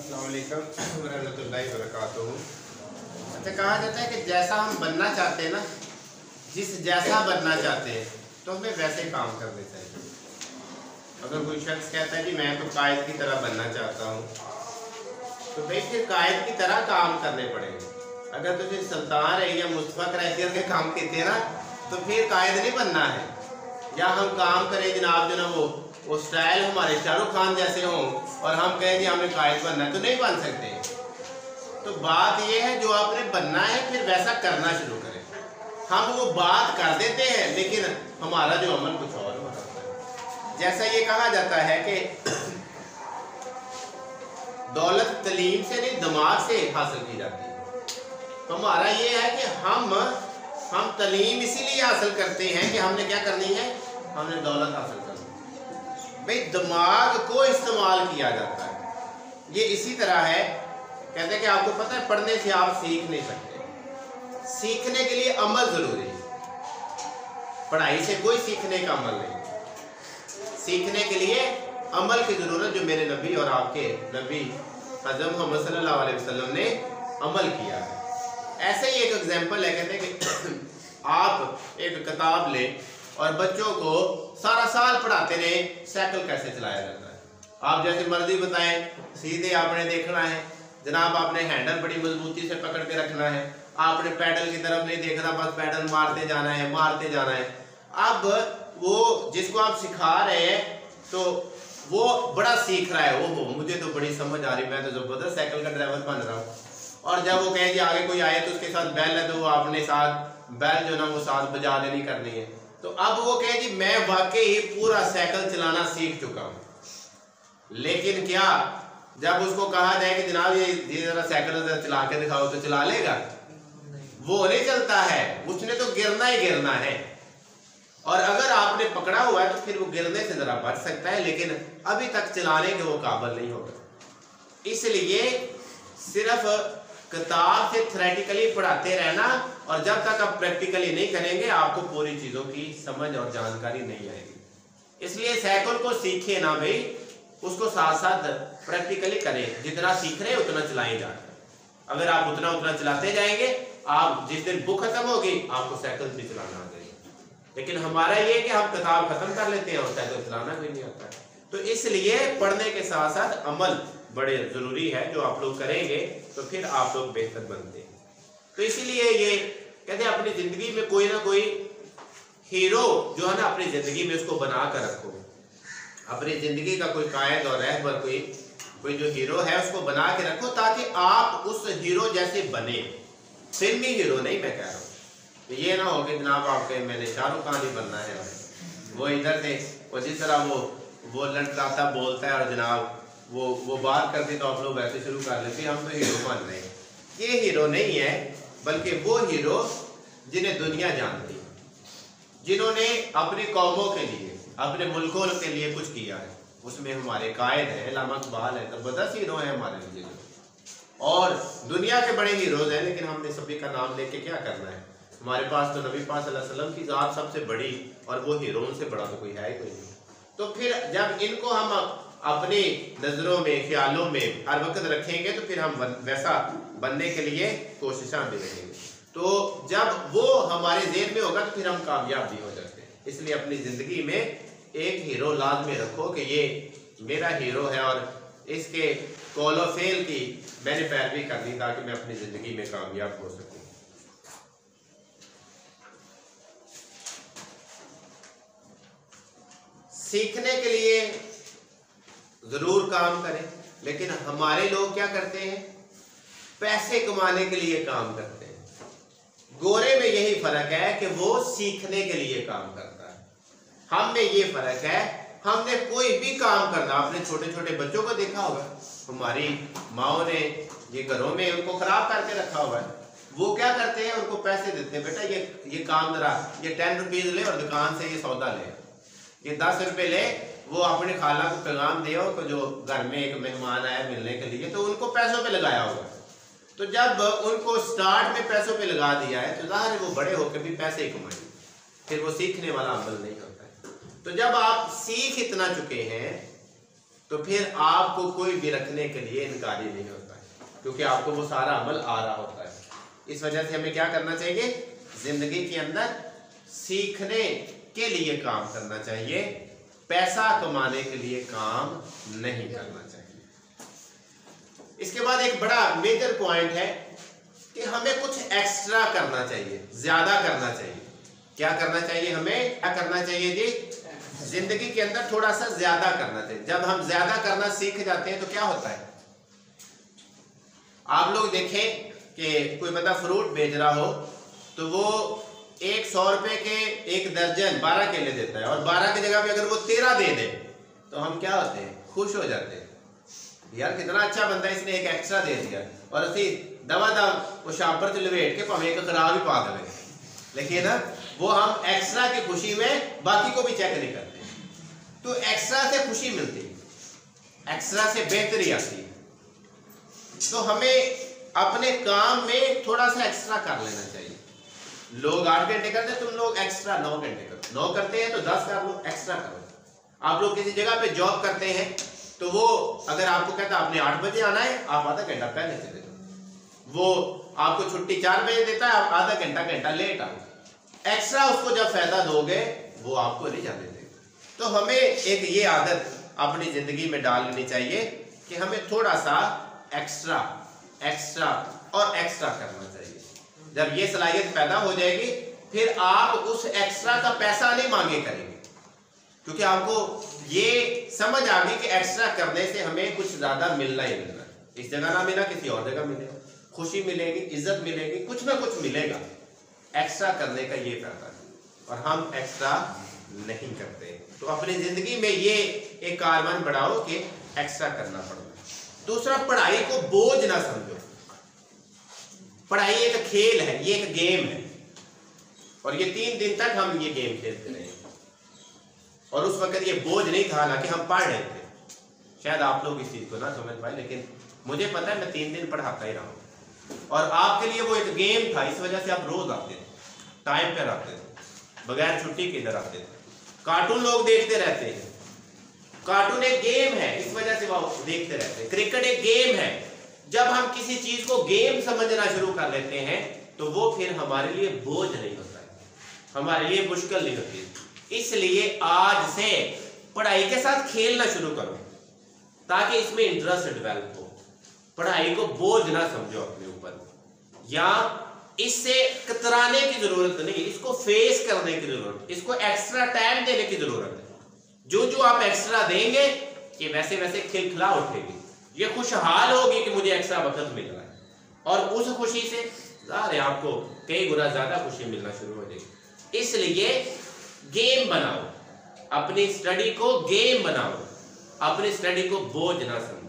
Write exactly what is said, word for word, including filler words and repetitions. अस्सलाम वालेकुम रहमतुल्लाहि व बरकातहू। अच्छा, कहा जाता है कि जैसा हम बनना चाहते हैं ना, जिस जैसा बनना चाहते हैं तो हमें वैसे ही काम करने चाहिए। अगर कोई शख्स कहता है कि मैं तो कायद की तरह बनना चाहता हूँ, तो देखिए कायद की तरह काम करने पड़ेंगे। अगर तुझे सुल्तान है या मुस्तफ़ा करैशियन के काम कहते हैं ना, तो फिर कायद नहीं बनना है। या हम काम करें जनाब जो ना वो वो स्टाइल हमारे शाहरुख खान जैसे हों और हम कहेंगे हमने कायद बनना है, तो नहीं बन सकते। तो बात यह है जो आपने बनना है फिर वैसा करना शुरू करें। हम वो बात कर देते हैं लेकिन हमारा जो अमल कुछ और हो जाता है। जैसा ये कहा जाता है कि दौलत तलीम से नहीं दिमाग से हासिल की जाती है, तो हमारा ये है कि हम हम तलीम इसीलिए हासिल करते हैं कि हमने क्या करनी है, हमने दौलत हासिल करनी है। भाई दिमाग को इस्तेमाल किया जाता है। ये इसी तरह है, कहते हैं कि आपको पता है पढ़ने से आप सीख नहीं सकते, सीखने के लिए अमल ज़रूरी है। पढ़ाई से कोई सीखने का अमल नहीं, सीखने के लिए अमल की ज़रूरत, जो मेरे नबी और आपके नबी हज़रत मोहम्मद सल्लल्लाहु अलैहि वसल्लम ने अमल किया है। ऐसे ही एक एग्जाम्पल है, कहते हैं कि आप एक किताब लें और बच्चों को सारा साल पढ़ाते रहे साइकिल कैसे चलाया जाता है। आप जैसे मर्जी बताएं, सीधे आपने देखना है जनाब, आपने हैंडल बड़ी मजबूती से पकड़ के रखना है, आपने पैडल की तरफ नहीं देखना, बस पैडल मारते जाना है मारते जाना है। अब वो जिसको आप सिखा रहे हैं तो वो बड़ा सीख रहा है, वो मुझे तो बड़ी समझ आ रही, मैं तो ज़बरदस्त साइकिल का ड्राइवर बन रहा हूँ। और जब वो कहेगी आगे कोई आए तो उसके साथ बैल है, तो वो आपने साथ बैल जो ना वो साथ बजा लेनी करनी है। तो अब वो कहे जी मैं वाकई पूरा साइकिल चलाना सीख चुका हूँ। लेकिन क्या जब उसको कहा जाए कि जनाब ये ये जरा साइकिल चला के दिखाओ, तो चला लेगा? वो नहीं चलता है, उसने तो गिरना ही गिरना है। और अगर आपने पकड़ा हुआ है तो फिर वो गिरने से जरा बच सकता है, लेकिन अभी तक चलाने के वो काबिल नहीं होगा। इसलिए सिर्फ किताब से थ्योरेटिकली पढ़ाते रहना, और जब तक आप प्रैक्टिकली नहीं करेंगे आपको पूरी चीज़ों की समझ और जानकारी नहीं आएगी। इसलिए साइकिल को सीखे ना भाई, उसको साथ साथ प्रैक्टिकली करें। जितना सीख रहे उतना चलाएं जाएगा। अगर आप उतना उतना चलाते जाएंगे, आप जिस दिन बुक खत्म होगी आपको साइकिल भी चलाना आ जाएगी। लेकिन हमारा ये कि हम किताब खत्म कर लेते हैं और साइकिल चलाना भी नहीं आता। तो इसलिए पढ़ने के साथ साथ अमल बड़े ज़रूरी है, जो आप लोग करेंगे तो फिर आप लोग बेहतर बनते हैं। तो इसीलिए ये कहते हैं अपनी ज़िंदगी में कोई ना कोई हीरो जो है ना अपनी ज़िंदगी में उसको बना कर रखो। अपनी ज़िंदगी का कोई कायद और रहबर, कोई कोई जो हीरो है उसको बना के रखो, ताकि आप उस हीरो जैसे बने। फिल्मी हीरो नहीं मैं कह रहा हूँ, तो ये ना हो कि जनाब आप कहें मैंने शाहरुख खान ही बनना है, वो इधर से उसी तरह वो वो लड़ता बोलता है और जनाब वो वो बात करते तो आप लोग वैसे शुरू कर लेते हम तो हीरो बन रहे हैं। ये हीरो नहीं है, बल्कि वो हीरो जिन्हें दुनिया जानती है, जिन्होंने अपने कौमों के लिए अपने मुल्कों के लिए कुछ किया है। उसमें हमारे कायद हैं, इल्लामा इक़बाल है, ज़बरदस्त हीरो हैं हमारे लिए। और दुनिया के बड़े हीरोज़ हैं, लेकिन हमने सभी का नाम ले के क्या करना है। हमारे पास तो नबी पाक सल्लल्लाहु अलैहि वसल्लम की ज़ात सबसे बड़ी, और वो हीरोइन से बड़ा तो कोई है ही कोई नहीं। तो फिर जब इनको हम अपनी नज़रों में ख्यालों में हर वक्त रखेंगे तो फिर हम वैसा बनने के लिए कोशिश हम करेंगे। तो जब वो हमारे जेहन में होगा तो फिर हम कामयाब भी हो जाते हैं। इसलिए अपनी ज़िंदगी में एक हीरो लाजमी रखो कि ये मेरा हीरो है और इसके कौलो फेल की मैंने पैरवी कर दी, ताकि मैं अपनी ज़िंदगी में कामयाब हो सकूँ। सीखने के लिए ज़रूर काम करें, लेकिन हमारे लोग क्या करते हैं, पैसे कमाने के लिए काम करते हैं। गोरे में यही फ़र्क है कि वो सीखने के लिए काम करता है, हम में ये फ़र्क है। हमने कोई भी काम करना, आपने छोटे छोटे बच्चों को देखा होगा, हमारी माओं ने ये घरों में उनको ख़राब करके रखा हुआ है। वो क्या करते हैं, उनको पैसे देते हैं, बेटा ये ये काम जरा ये टेन रुपीज़ ले और दुकान से ये सौदा ले, ये दस रुपये ले। वो अपने खाला को पैगाम दिया हो जो घर में एक मेहमान आया मिलने के लिए, तो उनको पैसों पे लगाया होगा। तो जब उनको स्टार्ट में पैसों पे लगा दिया है तो ज़ाहिर है वो बड़े होकर भी पैसे ही कमाएंगे, फिर वो सीखने वाला अमल नहीं होता है। तो जब आप सीख इतना चुके हैं तो फिर आपको कोई भी रखने के लिए इनकारी नहीं होता है, क्योंकि आपको वो सारा अमल आ रहा होता है। इस वजह से हमें क्या करना चाहिए, जिंदगी के अंदर सीखने के लिए काम करना चाहिए, पैसा कमाने के लिए काम नहीं करना चाहिए। इसके बाद एक बड़ा मेजर पॉइंट है कि हमें कुछ एक्स्ट्रा करना चाहिए, ज्यादा करना चाहिए। क्या करना चाहिए हमें, क्या करना चाहिए जी, जिंदगी के अंदर थोड़ा सा ज्यादा करना चाहिए। जब हम ज्यादा करना सीख जाते हैं तो क्या होता है, आप लोग देखें कि कोई बंदा फ्रूट बेच रहा हो तो वो एक सौ रुपए के एक दर्जन बारह केले देता है, और बारह की जगह पे अगर वो तेरह दे दे तो हम क्या होते हैं, खुश हो जाते हैं, यार कितना अच्छा बंदा है, इसने एक एक्स्ट्रा दे दिया। और असी दवा दम उस शापर से लपेट के भावे एक खराब ही पा देवे, लेकिन वो हम एक्स्ट्रा की खुशी में बाकी को भी चेक नहीं करते। तो एक्स्ट्रा से खुशी मिलती है, एक्स्ट्रा से बेहतरी आती है। तो हमें अपने काम में थोड़ा सा एक्स्ट्रा कर लेना चाहिए। लोग आठ घंटे करते हैं, तुम लोग एक्स्ट्रा नौ घंटे करो, नौ करते हैं तो दस का आप लोग एक्स्ट्रा करो। आप लोग किसी जगह पे जॉब करते हैं तो वो अगर आपको कहता है आपने आठ बजे आना है, आप आधा घंटा पहले चले जाओ। वो आपको छुट्टी चार बजे देता है, आप आधा घंटा घंटा लेट आओ। एक्स्ट्रा उसको जब फायदा दोगे वो आपको नहीं जाने देगा। तो हमें एक ये आदत अपनी जिंदगी में डाल लेनी चाहिए कि हमें थोड़ा सा एक्स्ट्रा एक्स्ट्रा और एक्स्ट्रा करना चाहिए। जब ये सलाहियत पैदा हो जाएगी फिर आप उस एक्स्ट्रा का पैसा नहीं मांगे करेंगे, क्योंकि आपको ये समझ आ गई कि एक्स्ट्रा करने से हमें कुछ ज्यादा मिलना ही मिलना, इस जगह ना मिला किसी और जगह मिलेगा, खुशी मिलेगी, इज्जत मिलेगी, कुछ ना कुछ मिलेगा। एक्स्ट्रा करने का ये फायदा है और हम एक्स्ट्रा नहीं करते। तो अपनी जिंदगी में ये एक कारवां बढ़ाओ कि एक्स्ट्रा करना पड़ेगा। दूसरा, पढ़ाई को बोझ ना समझो। पढ़ाई एक खेल है, ये एक गेम है, और ये तीन दिन तक हम ये गेम खेलते रहे और उस वक्त ये बोझ नहीं था, हालांकि हम पढ़ रहे थे। शायद आप लोग इस चीज को ना समझ पाए, लेकिन मुझे पता है मैं तीन दिन पढ़ाता ही रहा हूँ और आपके लिए वो एक गेम था। इस वजह से आप रोज आते थे, टाइम पर आते थे, बगैर छुट्टी के इधर आते थे। कार्टून लोग देखते रहते हैं, कार्टून एक गेम है, इस वजह से वो देखते रहते हैं। क्रिकेट एक गेम है। जब हम किसी चीज को गेम समझना शुरू कर लेते हैं तो वो फिर हमारे लिए बोझ नहीं होता है, हमारे लिए मुश्किल नहीं होती। इसलिए आज से पढ़ाई के साथ खेलना शुरू करो ताकि इसमें इंटरेस्ट डेवलप हो। पढ़ाई को बोझ ना समझो अपने ऊपर, या इससे कतराने की जरूरत नहीं, इसको फेस करने की जरूरत, इसको एक्स्ट्रा टाइम देने की जरूरत है। जो जो आप एक्स्ट्रा देंगे ये वैसे वैसे खिलखिला उठेगी, ये खुशहाल होगी कि मुझे एक्स्ट्रा वक्त मिल रहा है, और उस खुशी से ज़ाहिर है आपको कई गुना ज्यादा खुशी मिलना शुरू हो जाएगी। इसलिए गेम बनाओ, अपनी स्टडी को गेम बनाओ, अपनी स्टडी को बोझ ना समझो।